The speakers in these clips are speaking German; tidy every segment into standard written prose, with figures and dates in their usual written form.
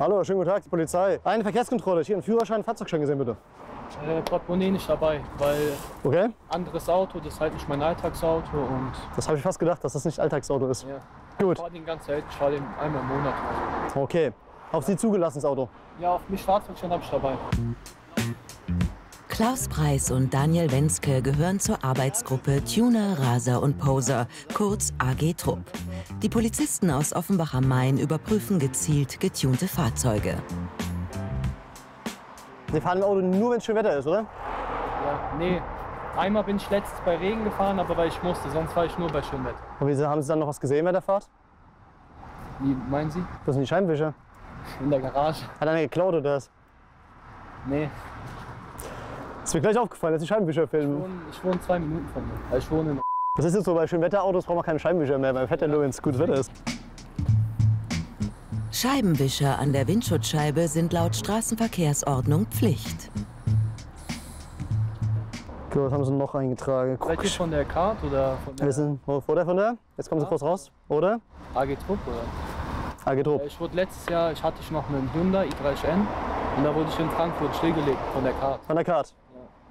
Hallo, schönen guten Tag, die Polizei. Eine Verkehrskontrolle, hier einen Führerschein, Fahrzeugschein gesehen, bitte. Portemonnaie nicht dabei, weil okay. Anderes Auto, das ist halt nicht mein Alltagsauto. Und das habe ich fast gedacht, dass das nicht Alltagsauto ist. Ja. Gut. Ich fahre den ganz selten, ich fahre den einmal im Monat. Also. Okay. Auf Sie zugelassenes Auto? Ja, auf mich Fahrzeugschein habe ich dabei. Klaus Preiss und Daniel Wenske gehören zur Arbeitsgruppe Tuner, Raser und Poser, kurz AG Trup. Die Polizisten aus Offenbach am Main überprüfen gezielt getunte Fahrzeuge. Sie fahren im Auto nur, wenn es schön Wetter ist, oder? Ja, nee. Einmal bin ich letztens bei Regen gefahren, aber weil ich musste. Sonst fahre ich nur bei schönem Wetter. Und wieso, haben Sie dann noch was gesehen bei der Fahrt? Wie meinen Sie? Das sind die Scheibenwischer. In der Garage. Hat einer geklaut oder das? Nee. Ist mir gleich aufgefallen, dass die Scheibenwischer filmen. Ich wohne 2 Minuten von mir. Also ich wohne in das ist jetzt so, bei schönen Wetterautos braucht man keine Scheibenwischer mehr, weil fährt ja nur, wenn es gutes Wetter ist. Scheibenwischer an der Windschutzscheibe sind laut Straßenverkehrsordnung Pflicht. So, was haben Sie noch eingetragen? Seid ihr von der Karte oder von der? Wir sind von der? Jetzt kommen Sie kurz raus, oder? AG Trup, oder? AG Trup. Ich wurde letztes Jahr, hatte ich noch einen Hyundai I30N und da wurde ich in Frankfurt stillgelegt von der Karte. Von der Karte?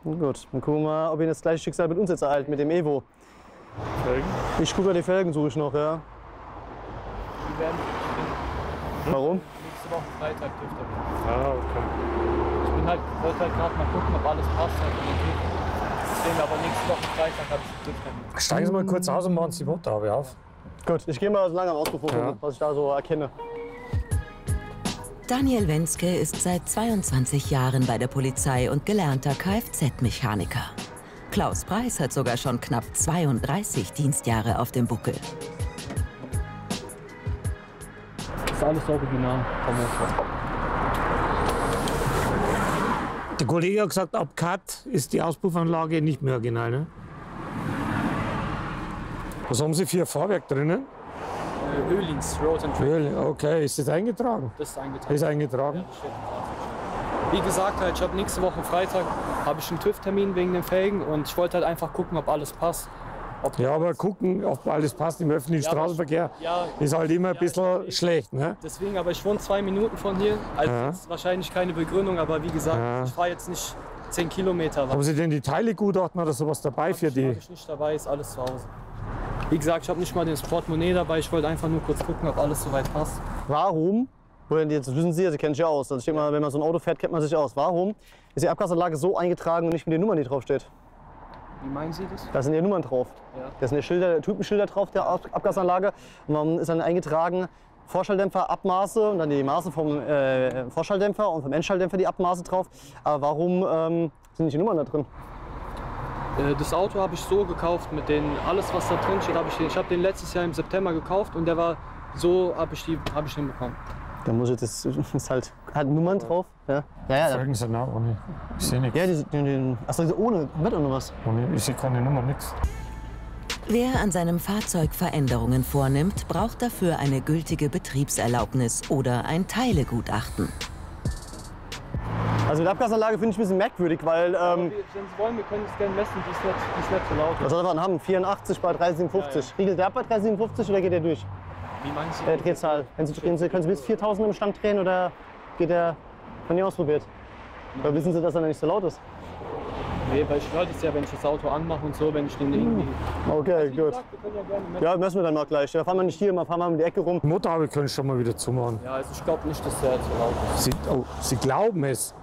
Gut, dann gucken wir mal, ob Ihnen das gleiche Schicksal mit uns jetzt ereilt, mit dem Evo. Felgen? Ich gucke, die Felgen suche ich noch, ja. Die werden nicht. Warum? Nächste Woche Freitag dürfte ich. Ah, okay. Ich bin halt, wollte halt gerade mal gucken, ob alles passt. Deswegen, aber nächste Woche Freitag habe ich dürfte. Steigen Sie mal kurz aus und machen Sie die Motorhaube auf. Gut, ich gehe mal so lange am Auspuff, was ich da so erkenne. Daniel Wenske ist seit 22 Jahren bei der Polizei und gelernter Kfz-Mechaniker. Klaus Preiss hat sogar schon knapp 32 Dienstjahre auf dem Buckel. Das ist alles original. Der Kollege hat gesagt, ab Cut ist die Auspuffanlage nicht mehr original. Ne? Was haben Sie für Fahrwerk drinnen? Öhlins Road and Trail. Okay, ist das eingetragen? Das ist eingetragen. Ist eingetragen. Wie gesagt, halt, ich habe nächste Woche Freitag einen TÜV-Termin wegen den Felgen und ich wollte halt einfach gucken, ob alles passt. Ob ja, aber gucken, ob alles passt im öffentlichen Straßenverkehr ist halt immer ein bisschen schlecht. Ne? Deswegen, aber ich wohne 2 Minuten von hier, also das ist wahrscheinlich keine Begründung, aber wie gesagt, ich fahre jetzt nicht 10 Kilometer weit. Haben Sie denn die Teilegutachten oder sowas dabei für die? Habe ich nicht dabei, ist alles zu Hause. Wie gesagt, ich habe nicht mal das Portemonnaie dabei. Ich wollte einfach nur kurz gucken, ob alles soweit passt. Warum? Jetzt wissen Sie, Sie kennen sich ja aus. Also ich denke mal, wenn man so ein Auto fährt, kennt man sich aus. Warum ist die Abgasanlage so eingetragen und nicht mit den Nummern, die draufsteht? Wie meinen Sie das? Da sind ja Nummern drauf. Ja. Da sind ja Schilder, Typenschilder drauf der Abgasanlage. Und man ist dann eingetragen, Vorschalldämpfer, Abmaße und dann die Maße vom Vorschalldämpfer und vom Endschalldämpfer die Abmaße drauf. Aber warum sind nicht die Nummern da drin? Das Auto habe ich so gekauft, mit denen alles, was da drin steht, habe ich den. Ich habe den letztes Jahr im September gekauft und der war so, habe ich den bekommen. Da muss ich das, ist halt, hat Nummern drauf. Ja, ja. Folgen Sie nach, ohne. Ich sehe nichts. Ja, achso, ohne, mit oder was? Ohne, ich sehe keine Nummer, nichts. Wer an seinem Fahrzeug Veränderungen vornimmt, braucht dafür eine gültige Betriebserlaubnis oder ein Teilegutachten. Also die Abgasanlage finde ich ein bisschen merkwürdig, weil... wenn Sie wollen, wir können es gerne messen, die ist nicht so laut. Was soll man haben? 84 bei 357. Ja, ja. Riegelt der ab bei 357 oder geht der durch? Wie meinst du? Der Drehzahl. Können Sie bis 4000 im Stand drehen oder geht der von hier ausprobiert? Oder wissen Sie, dass er nicht so laut ist? Nee, weil ich höre das ja, wenn ich das Auto anmache und so, wenn ich den irgendwie... Okay, also, gut. Gesagt, wir können ja gerne messen. Ja, müssen wir dann mal gleich. Da fahren wir nicht hier, mal fahren wir um die Ecke rum. Motorhaube können schon mal wieder zumachen. Ja, also ich glaube nicht, dass der zu laut ist. Sie glauben es?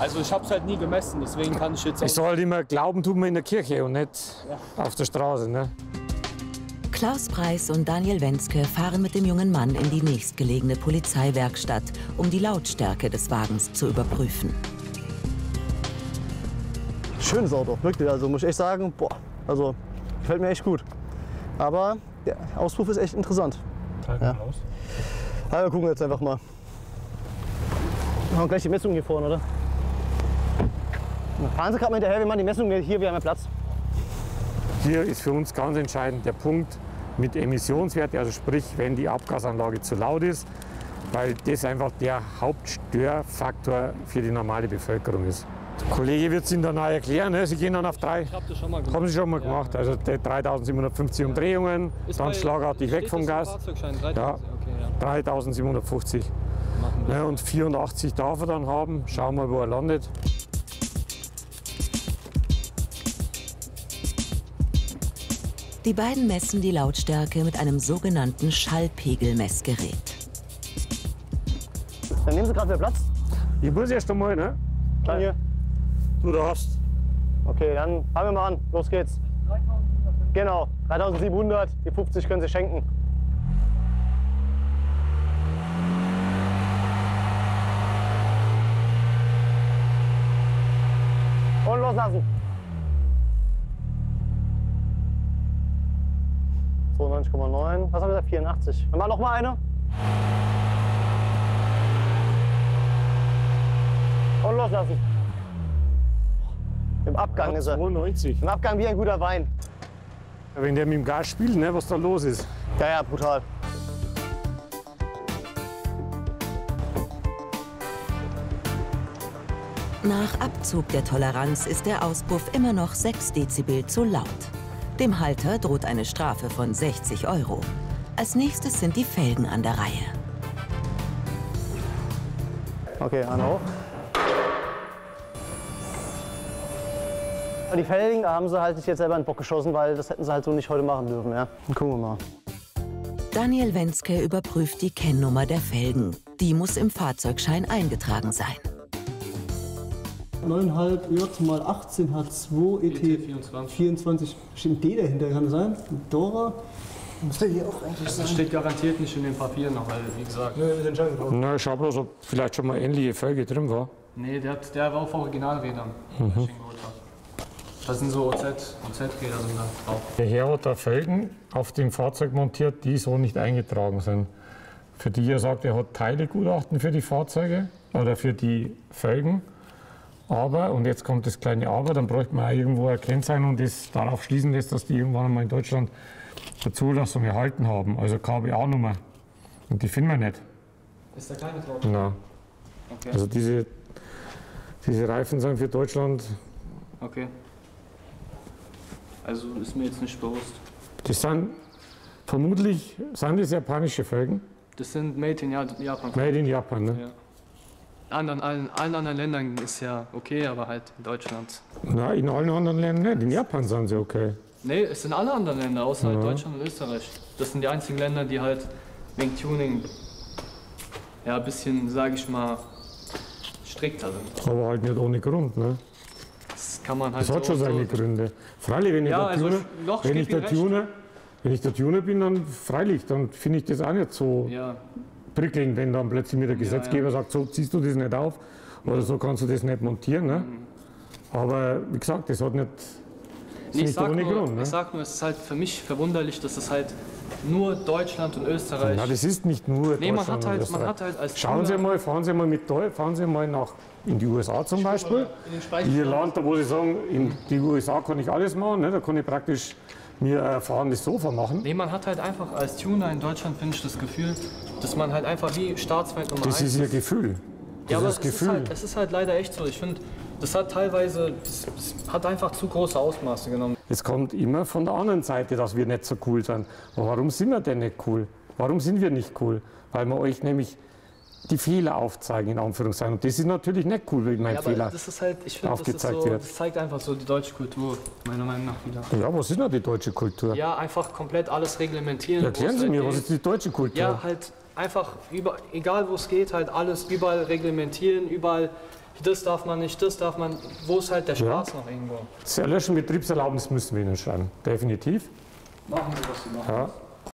Also ich habe es halt nie gemessen, deswegen kann ich jetzt auch... Ich soll halt immer glauben, tut man in der Kirche und nicht auf der Straße, ne? Klaus Preiss und Daniel Wenske fahren mit dem jungen Mann in die nächstgelegene Polizeiwerkstatt, um die Lautstärke des Wagens zu überprüfen. Schönes Auto, wirklich, also muss ich echt sagen, boah, also gefällt mir echt gut. Aber der Auspuff ist echt interessant. Ja. Also gucken wir jetzt einfach mal. Wir haben gleich die Messung hier vorne, oder? Fahren Sie gerade mal hinterher, wir machen die Messung hier, wir haben ja Platz. Hier ist für uns ganz entscheidend der Punkt mit Emissionswert, also sprich, wenn die Abgasanlage zu laut ist, weil das einfach der Hauptstörfaktor für die normale Bevölkerung ist. Der Kollege wird es Ihnen dann auch erklären, ne? Sie gehen dann auf drei, haben Sie schon mal gemacht, also 3750 Umdrehungen, dann schlagartig weg vom Gas, 3750. Ja, und 84 darf er dann haben. Schauen wir, wo er landet. Die beiden messen die Lautstärke mit einem sogenannten Schallpegelmessgerät. Dann nehmen Sie gerade wieder Platz. Ich muss erst einmal, ne? Daniel. Du darfst. Okay, dann fangen wir mal an. Los geht's. 3.700. Genau, 3.700. Die 50 können Sie schenken. Und loslassen. 92,9. Was haben wir da? 84. Dann mal noch mal eine. Und loslassen. Im Abgang ist er. 92. Im Abgang wie ein guter Wein. Ja, wenn der mit dem Gas spielt, ne, was da los ist. Ja, ja, brutal. Nach Abzug der Toleranz ist der Auspuff immer noch 6 Dezibel zu laut. Dem Halter droht eine Strafe von 60 Euro. Als nächstes sind die Felgen an der Reihe. Okay, an hoch. Die Felgen, da haben sie halt nicht jetzt selber in den Bock geschossen, weil das hätten sie halt so nicht heute machen dürfen. Ja? Dann gucken wir mal. Daniel Wenske überprüft die Kennnummer der Felgen. Die muss im Fahrzeugschein eingetragen sein. 9,5J mal 18H2 ET24. Steht D dahinter, kann das sein? Dora? Müsste hier auch eigentlich sein. Das steht garantiert nicht in den Papieren noch, wie gesagt. Nö, wir sind schon gekommen. Na, ich habe bloß, ob vielleicht schon mal ähnliche Felge drin war. Nee, der war auf Originalrädern. Mhm. Das sind so OZ-Räder sind da drauf. Der Herr hat da Felgen auf dem Fahrzeug montiert, die so nicht eingetragen sind. Für die er sagt, er hat Teilegutachten für die Fahrzeuge oder für die Felgen. Aber, und jetzt kommt das kleine Aber, dann bräuchte man auch irgendwo ein Kennzeichen und das darauf schließen lässt, dass die irgendwann einmal in Deutschland eine Zulassung erhalten haben, also KBA-Nummer. Und die finden wir nicht. Ist da keine drauf? Nein. Okay. Also diese Reifen sind für Deutschland. Okay. Also ist mir jetzt nicht bewusst. Das sind, vermutlich, sind das japanische Felgen? Das sind Made in Japan. Made in Japan, ne? Ja. Allen anderen Ländern ist ja okay, aber halt in Deutschland. Nein, in allen anderen Ländern nicht. In Japan sind sie okay. Nee, es sind alle anderen Länder, außer ja. Deutschland und Österreich. Das sind die einzigen Länder, die halt wegen Tuning ja ein bisschen, sage ich mal, strikter sind. Aber halt nicht ohne Grund, ne? Das kann man halt. Das hat schon seine Gründe. Freilich, wenn ich ja, da Tuner, also wenn ich der Tuner bin, dann freilich, dann finde ich das auch nicht so. Ja. Prickeln, wenn dann plötzlich mir der Gesetzgeber sagt, so ziehst du das nicht auf oder so kannst du das nicht montieren. Ne? Aber wie gesagt, das hat nicht, ist nicht ohne Grund. Ne? Ich sag nur, es ist halt für mich verwunderlich, dass es halt nur Deutschland und Österreich... Ja, das ist nicht nur Deutschland und Österreich. Als Schauen Sie mal, fahren Sie mal nach in die USA zum Beispiel. In Ihr Land, wo Sie sagen, in die USA kann ich alles machen, ne? Da kann ich praktisch... mir ein fahrendes Sofa machen. Nee, man hat halt einfach als Tuner in Deutschland, finde ich, das Gefühl, dass man halt einfach wie Staatsfeind Nummer 1 ist. Das ist ihr Gefühl. Ja, aber es ist halt leider echt so. Ich finde, das hat teilweise, das hat einfach zu große Ausmaße genommen. Es kommt immer von der anderen Seite, dass wir nicht so cool sind. Aber warum sind wir denn nicht cool? Warum sind wir nicht cool? Weil wir euch nämlich die Fehler aufzeigen, in Anführungszeichen. Und das ist natürlich nicht cool, wenn mein Fehler aufgezeigt wird. Das zeigt einfach so die deutsche Kultur, meiner Meinung nach wieder. Ja, was ist denn die deutsche Kultur? Ja, einfach komplett alles reglementieren. Erklären Sie mir, was ist die deutsche Kultur? Ja, halt einfach, egal wo es geht, halt alles überall reglementieren, überall, das darf man nicht, das darf man, wo ist halt der Spaß noch irgendwo? Das Erlöschen Betriebserlaubnis müssen wir Ihnen schreiben, definitiv. Machen Sie, was Sie machen. Ja.